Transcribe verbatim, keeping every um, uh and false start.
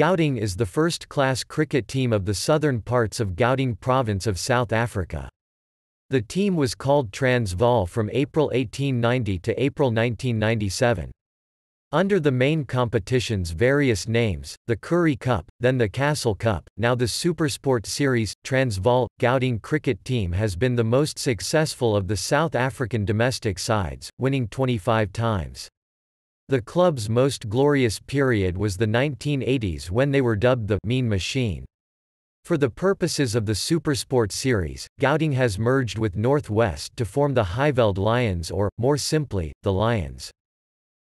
Gauteng is the first-class cricket team of the southern parts of Gauteng province of South Africa. The team was called Transvaal from April eighteen ninety to April nineteen ninety-seven. Under the main competition's various names, the Currie Cup, then the Castle Cup, now the SuperSport Series, Transvaal, Gauteng cricket team has been the most successful of the South African domestic sides, winning twenty-five times. The club's most glorious period was the nineteen eighties when they were dubbed the Mean Machine. For the purposes of the SuperSport Series, Gauteng has merged with North West to form the Highveld Lions or, more simply, the Lions.